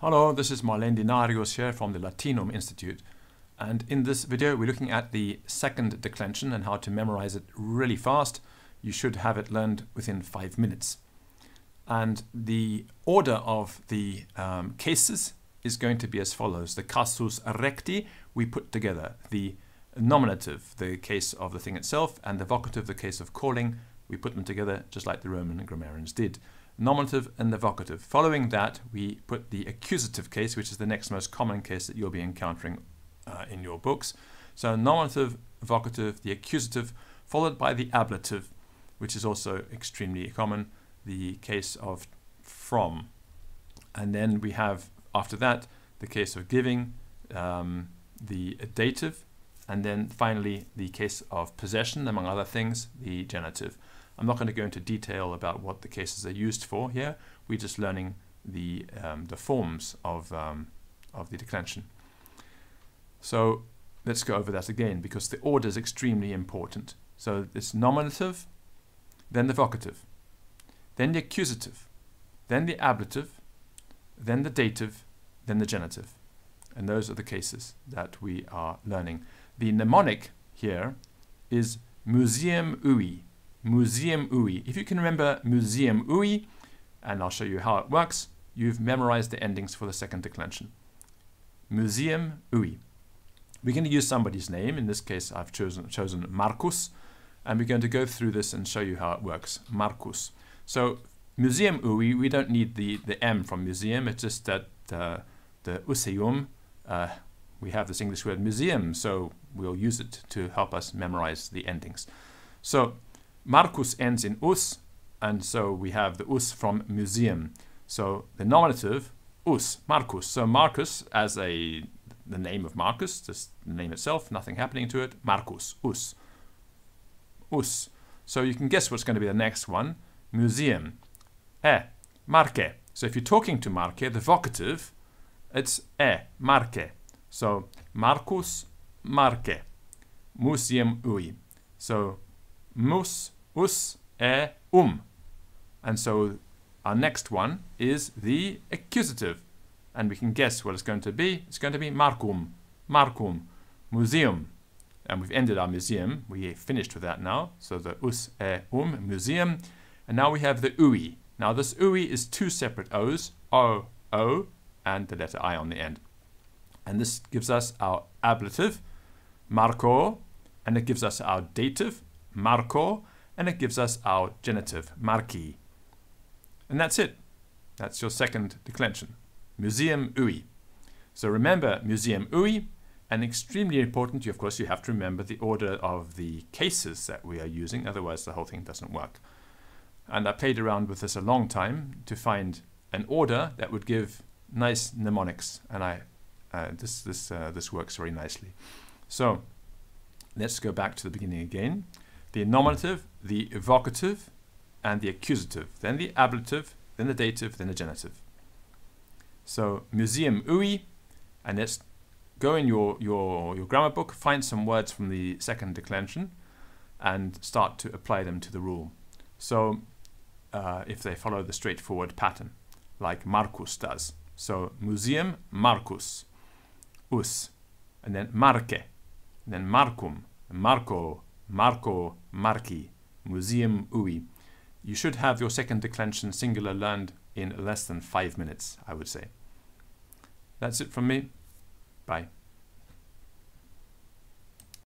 Hello, this is Marlène Dinarios here from the Latinum Institute, and in this video we're looking at the second declension and how to memorize it really fast. You should have it learned within 5 minutes. And the order of the cases is going to be as follows. The casus recti we put together, the nominative, the case of the thing itself, and the vocative, the case of calling, we put them together just like the Roman grammarians did. Nominative and the vocative. Following that, we put the accusative case, which is the next most common case that you'll be encountering in your books. So nominative, vocative, the accusative, followed by the ablative, which is also extremely common, the case of from. And then we have, after that, the case of giving, the dative, and then finally the case of possession, among other things, the genitive. I'm not going to go into detail about what the cases are used for here. We're just learning the forms of the declension. So let's go over that again, because the order is extremely important. So it's nominative, then the vocative, then the accusative, then the ablative, then the dative, then the genitive. And those are the cases that we are learning. The mnemonic here is museum ui. Museum ui. If you can remember museum ui, and I'll show you how it works, you've memorized the endings for the second declension. Museum ui. We're going to use somebody's name. In this case, I've chosen Marcus, and we're going to go through this and show you how it works. Marcus. So museum ui, we don't need the M from museum. It's just that the useum, we have this English word museum, so we'll use it to help us memorize the endings. So Marcus ends in us, and so we have the us from museum. So the nominative, us, Marcus. So Marcus as the name of Marcus, just the name itself, nothing happening to it. Marcus, us, us. So you can guess what's going to be the next one. Museum, Marke. So if you're talking to Marke, the vocative, it's Marke. So Marcus, Marke, museum ui. So mus, us, and so our next one is the accusative, and we can guess what it's going to be. It's going to be Marcum, Marcum, museum, and we've ended our museum. We finished with that now. So the us, museum, and now we have the ui. Now this ui is two separate o's, o, o, and the letter I on the end, and this gives us our ablative, Marco, and it gives us our dative, Marco, and it gives us our genitive, Marci. And that's it. That's your second declension, museum ui. So remember museum ui, and extremely important, of course, you have to remember the order of the cases that we are using, otherwise the whole thing doesn't work. And I played around with this a long time to find an order that would give nice mnemonics, and this works very nicely. So let's go back to the beginning again. The nominative, the vocative, and the accusative, then the ablative, then the dative, then the genitive. So museum ui, and let's go in your grammar book, find some words from the second declension, and start to apply them to the rule. So if they follow the straightforward pattern, like Marcus does. So museum, Marcus, us, and then Marke, and then Marcum, Marco, Marco, Marci, museum ui. You should have your second declension singular learned in less than 5 minutes, I would say. That's it from me. Bye.